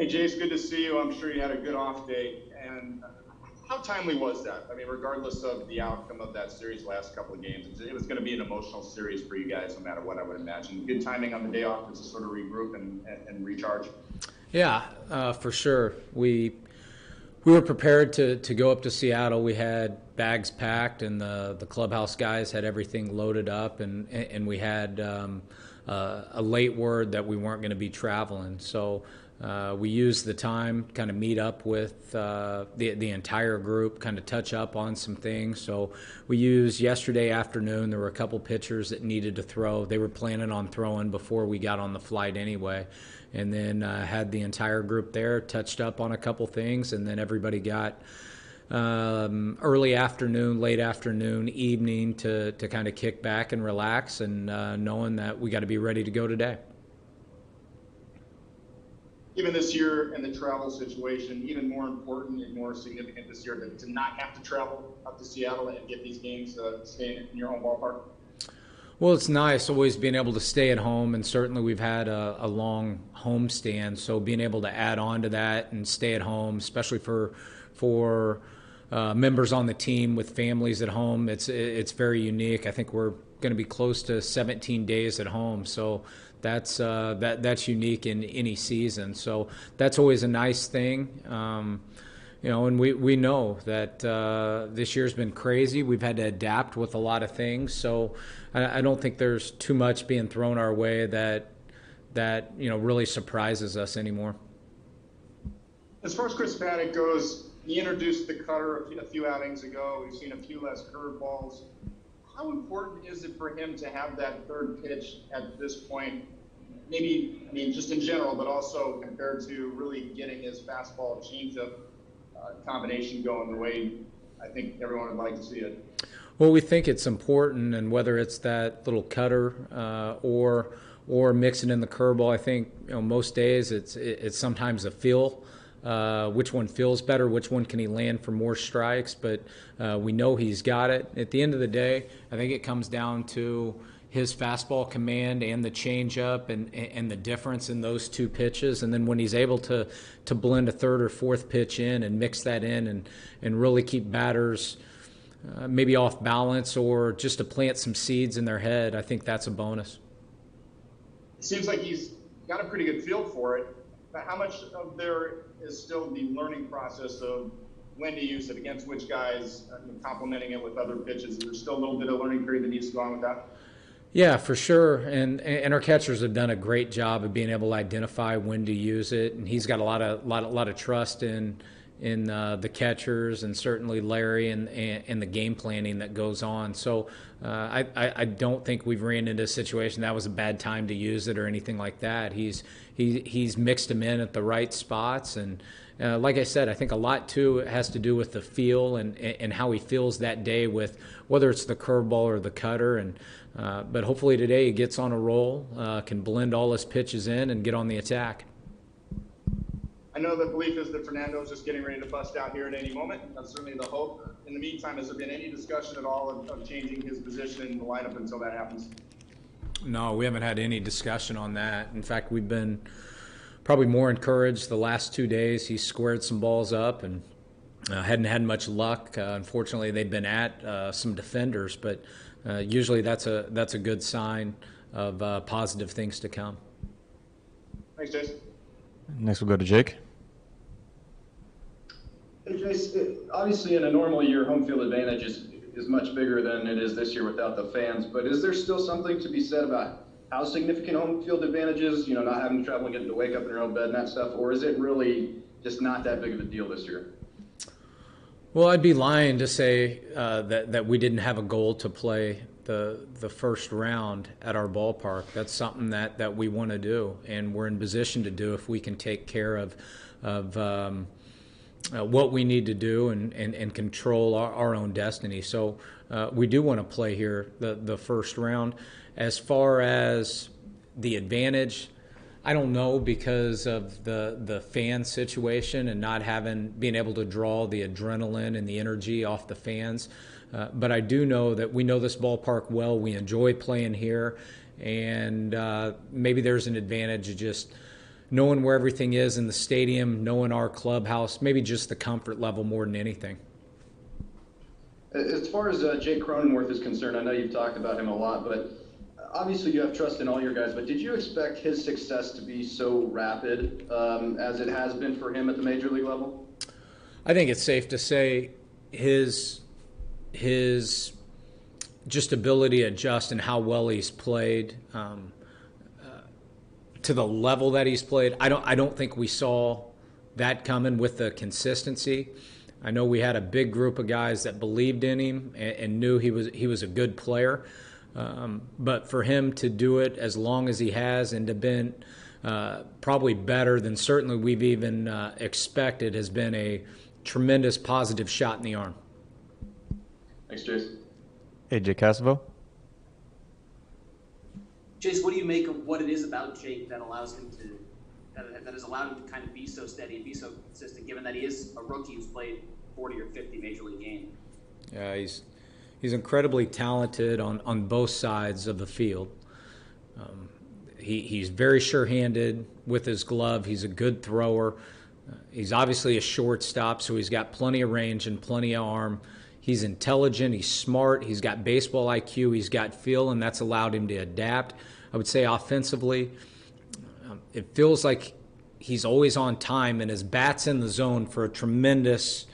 Hey, Jace, good to see you. I'm sure you had a good off day. And how timely was that? I mean, regardless of the outcome of that series last couple of games, it was going to be an emotional series for you guys, no matter what, I would imagine. Good timing on the day off to sort of regroup and recharge. Yeah, for sure. We were prepared to go up to Seattle. We had bags packed, and the clubhouse guys had everything loaded up, and we had a late word that we weren't going to be traveling. So we used the time kind of meet up with the entire group, kind of touch up on some things. So we used yesterday afternoon. There were a couple pitchers that needed to throw. They were planning on throwing before we got on the flight anyway. And then had the entire group there, touched up on a couple things, and then everybody got early afternoon, late afternoon, evening to kind of kick back and relax, and knowing that we got to be ready to go today. Even this year and the travel situation, even more important and more significant this year to not have to travel up to Seattle and get these games staying in your own ballpark? Well, it's nice always being able to stay at home, and certainly we've had a long homestand, so being able to add on to that and stay at home, especially for members on the team with families at home, it's very unique. I think we're going to be close to 17 days at home, so that's unique in any season. So that's always a nice thing. You know, and we know that this year's been crazy. We've had to adapt with a lot of things. So I don't think there's too much being thrown our way that you know, really surprises us anymore. As far as Chris Paddack goes, he introduced the cutter a few outings ago. We've seen a few less curveballs. How important is it for him to have that third pitch at this point? Maybe, I mean, just in general, but also compared to really getting his fastball changeup combination going the way I think everyone would like to see it. Well, we think it's important, and whether it's that little cutter or mixing in the curveball, I think, you know, most days it's sometimes a feel. Which one feels better? Which one can he land for more strikes? But we know he's got it. At the end of the day, I think it comes down to his fastball command and the changeup and the difference in those two pitches. And then when he's able to blend a third or fourth pitch in and mix that in and really keep batters maybe off balance or just to plant some seeds in their head, I think that's a bonus. It seems like he's got a pretty good feel for it. But how much of there is still the learning process of when to use it against which guys, complementing it with other pitches? Is there still a little bit of learning period that needs to go on with that? Yeah, for sure. And our catchers have done a great job of being able to identify when to use it. And he's got a lot of trust in the catchers, and certainly Larry and the game planning that goes on. So I don't think we've ran into a situation that was a bad time to use it or anything like that. He's mixed them in at the right spots, and like I said, I think a lot too has to do with the feel and how he feels that day, with whether it's the curveball or the cutter. And but hopefully today he gets on a roll, can blend all his pitches in and get on the attack. I know the belief is that Fernando's just getting ready to bust out here at any moment. That's certainly the hope. In the meantime, has there been any discussion at all of changing his position in the lineup until that happens? No, we haven't had any discussion on that. In fact, we've been probably more encouraged the last 2 days. He squared some balls up and hadn't had much luck. Unfortunately, they've been at some defenders, but usually that's a good sign of positive things to come. Thanks, Jason. Next, we'll go to Jake. Hey, Jace, obviously in a normal year, home field advantage is much bigger than it is this year without the fans, but is there still something to be said about how significant home field advantage is, you know, not having to travel and getting to wake up in your own bed and that stuff, or is it really just not that big of a deal this year? Well, I'd be lying to say that we didn't have a goal to play the first round at our ballpark. That's something that we want to do, and we're in position to do if we can take care of what we need to do and control our own destiny. So we do want to play here the first round. As far as the advantage, I don't know, because of the fan situation and not being able to draw the adrenaline and the energy off the fans. But I do know that we know this ballpark well. We enjoy playing here, and maybe there's an advantage of just knowing where everything is in the stadium, knowing our clubhouse, maybe just the comfort level more than anything. As far as Jake Cronenworth is concerned, I know you've talked about him a lot, but obviously you have trust in all your guys, but did you expect his success to be so rapid as it has been for him at the major league level? I think it's safe to say his just ability to adjust and how well he's played to the level that he's played. I don't think we saw that coming with the consistency. I know we had a big group of guys that believed in him and knew he was a good player. But for him to do it as long as he has and to been probably better than certainly we've even expected has been a tremendous positive shot in the arm. Thanks, Jace. AJ Casavo. Jace, what do you make of what it is about Jake that allows him to that has allowed him to kind of be so steady and be so consistent, given that he is a rookie who's played 40 or 50 major league games? Yeah, he's incredibly talented on both sides of the field. He's very sure-handed with his glove. He's a good thrower. He's obviously a shortstop, so he's got plenty of range and plenty of arm. He's intelligent. He's smart. He's got baseball IQ. He's got feel, and that's allowed him to adapt. I would say offensively, it feels like he's always on time and his bat's in the zone for a tremendous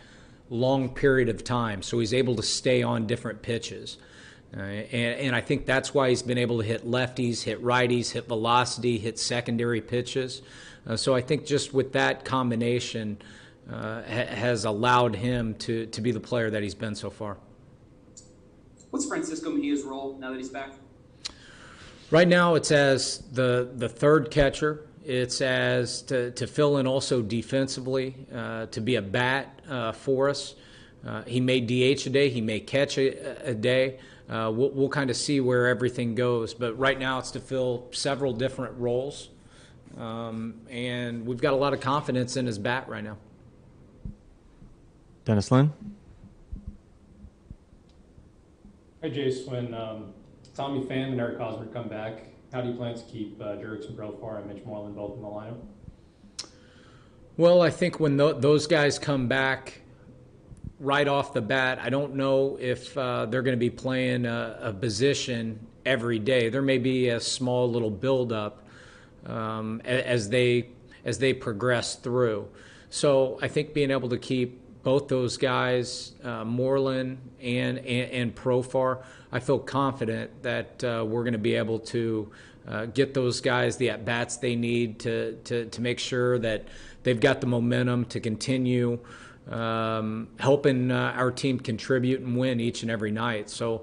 long period of time, so he's able to stay on different pitches. And I think that's why he's been able to hit lefties, hit righties, hit velocity, hit secondary pitches. So I think just with that combination has allowed him to be the player that he's been so far. What's Francisco Mejia's role now that he's back? Right now it's as the third catcher. It's as to fill in also defensively, to be a bat for us. He may DH a day. He may catch a day. We'll kind of see where everything goes. But right now it's to fill several different roles. And we've got a lot of confidence in his bat right now. Dennis Lynn. Hi, Jace. When Tommy Pham and Eric Hosmer come back, how do you plan to keep Jerickson Profar and Mitch Moreland both in the lineup? Well, I think when those guys come back right off the bat, I don't know if they're going to be playing a position every day. There may be a small little buildup as they progress through. So I think being able to keep both those guys, Moreland and Profar, I feel confident that we're going to be able to get those guys the at-bats they need to make sure that they've got the momentum to continue helping our team contribute and win each and every night. So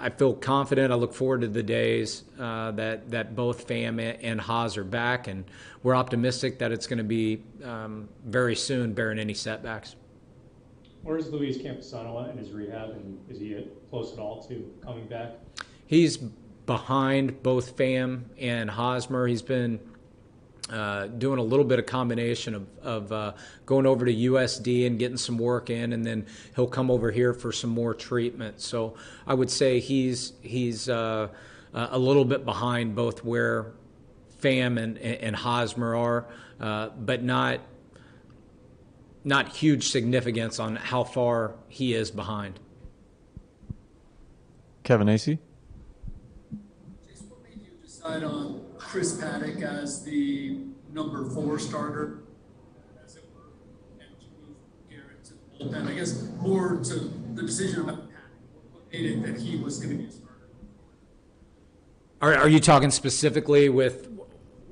I feel confident. I look forward to the days that both Pham and Haas are back, and we're optimistic that it's going to be very soon, barring any setbacks. Where is Luis Camposano in his rehab, and is he close at all to coming back? He's behind both Pham and Hosmer. He's been doing a little bit of combination of going over to USD and getting some work in, and then he'll come over here for some more treatment. So I would say he's a little bit behind both where Pham and Hosmer are, but not huge significance on how far he is behind. Kevin Acey. Jace, what made you decide on Chris Paddack as the number 4 starter, as it were, and to move Garrett to the bullpen? I guess more to the decision about Paddack. What made it that he was going to be a starter? Are you talking specifically with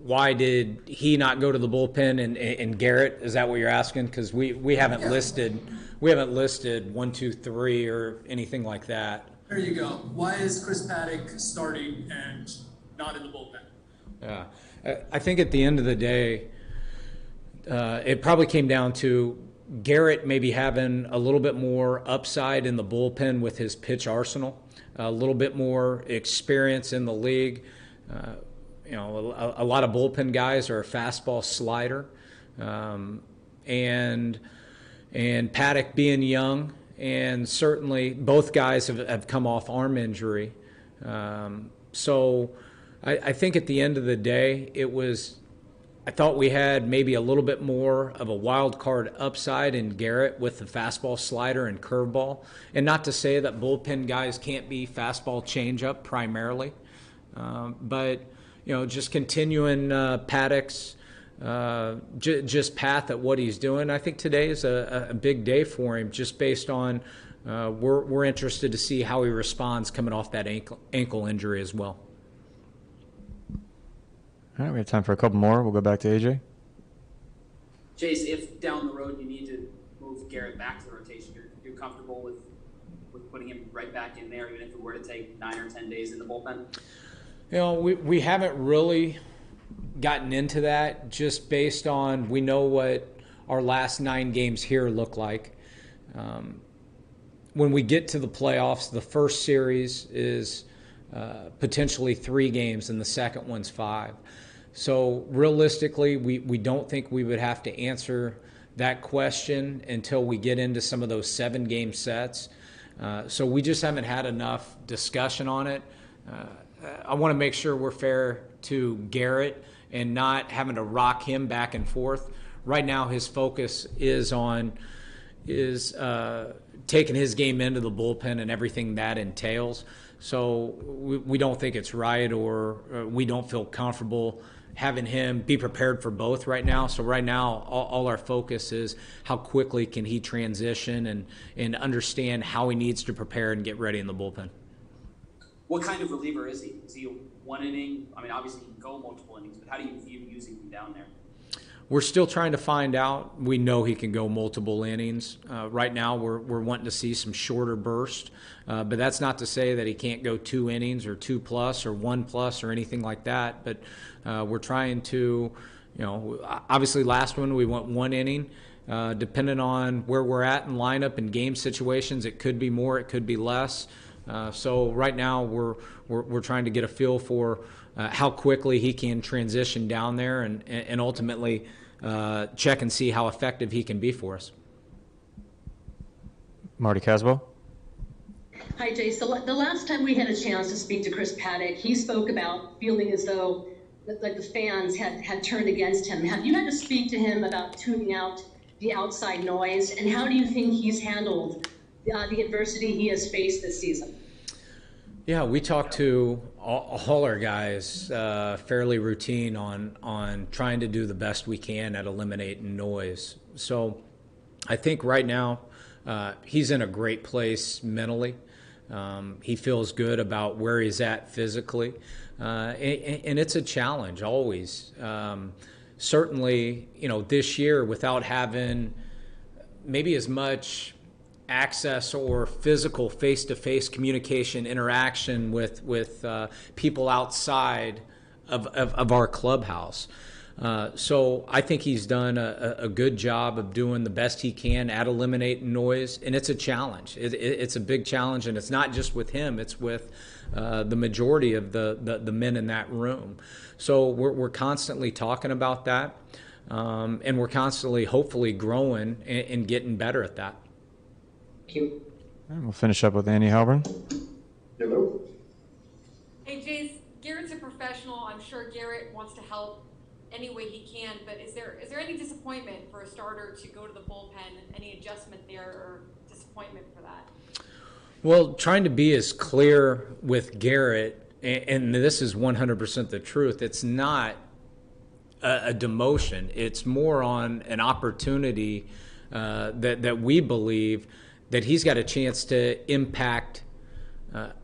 why did he not go to the bullpen and Garrett? Is that what you're asking? Because we haven't listed 1, 2, 3 or anything like that. There you go. Why is Chris Paddack starting and not in the bullpen? Yeah, I think at the end of the day, it probably came down to Garrett maybe having a little bit more upside in the bullpen with his pitch arsenal, a little bit more experience in the league. You know, a lot of bullpen guys are a fastball slider, and Paddack being young, and certainly both guys have come off arm injury. So I think at the end of the day, it was – I thought we had maybe a little bit more of a wild card upside in Garrett with the fastball, slider, and curveball. And not to say that bullpen guys can't be fastball changeup primarily, but you know, just continuing Paddack's just path at what he's doing. I think today is a big day for him, just based on we're interested to see how he responds coming off that ankle injury as well. All right, we have time for a couple more. We'll go back to AJ. Chase, if down the road you need to move Garrett back to the rotation, you're comfortable with putting him right back in there, even if it were to take 9 or 10 days in the bullpen? You know, we haven't really gotten into that, just based on we know what our last 9 games here look like. When we get to the playoffs, the first series is potentially 3 games and the second one's 5. So realistically, we don't think we would have to answer that question until we get into some of those 7-game sets. So we just haven't had enough discussion on it. I want to make sure we're fair to Garrett and not having to rock him back and forth. Right now, his focus is taking his game into the bullpen and everything that entails. So we don't think it's right, or we don't feel comfortable having him be prepared for both right now. So right now, all our focus is how quickly can he transition and understand how he needs to prepare and get ready in the bullpen. What kind of reliever is he? Is he a 1 inning? I mean, obviously he can go multiple innings, but how do you view using him down there? We're still trying to find out. We know he can go multiple innings. Right now, we're wanting to see some shorter bursts, but that's not to say that he can't go 2 innings or 2+ or 1+ or anything like that. But we're trying to, you know, obviously last one we went 1 inning. Depending on where we're at in lineup and game situations, it could be more, it could be less. So right now we're trying to get a feel for how quickly he can transition down there and ultimately check and see how effective he can be for us. Marty Caswell. Hi, Jay. So the last time we had a chance to speak to Chris Paddack, he spoke about feeling as though like the fans had turned against him. Have you had to speak to him about tuning out the outside noise, and how do you think he's handled the adversity he has faced this season? Yeah, we talked to all our guys fairly routine on trying to do the best we can at eliminating noise. So I think right now he's in a great place mentally. He feels good about where he's at physically. And it's a challenge always. Certainly, you know, this year without having maybe as much access or physical face-to-face communication interaction with people outside of our clubhouse. So I think he's done a good job of doing the best he can at eliminating noise, and it's a challenge. It's a big challenge, and it's not just with him. It's with the majority of the men in that room. So we're constantly talking about that, and we're constantly hopefully growing and getting better at that. Thank you. And we'll finish up with Andy Halbern. Hello. Hey, Jace, Garrett's a professional. I'm sure Garrett wants to help any way he can, but is there any disappointment for a starter to go to the bullpen? Any adjustment there or disappointment for that? Well, trying to be as clear with Garrett, and this is 100% the truth, it's not a demotion. It's more on an opportunity that we believe that he's got a chance to impact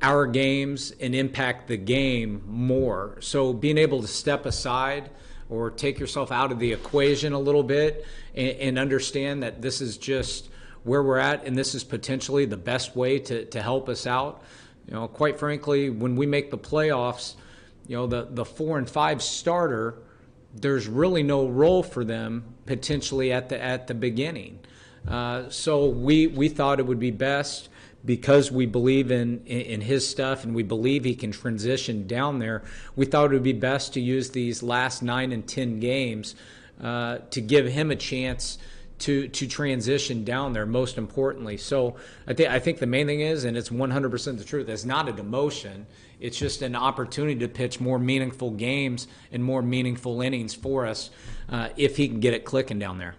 our games and impact the game more. So being able to step aside or take yourself out of the equation a little bit and understand that this is just where we're at and this is potentially the best way to help us out. You know, quite frankly, when we make the playoffs, you know, the 4 and 5 starter, there's really no role for them potentially at the beginning. So we thought it would be best, because we believe in his stuff and we believe he can transition down there, we thought it would be best to use these last 9 and 10 games to give him a chance to transition down there, most importantly. So I think the main thing is, and it's 100% the truth, it's not a demotion. It's just an opportunity to pitch more meaningful games and more meaningful innings for us if he can get it clicking down there.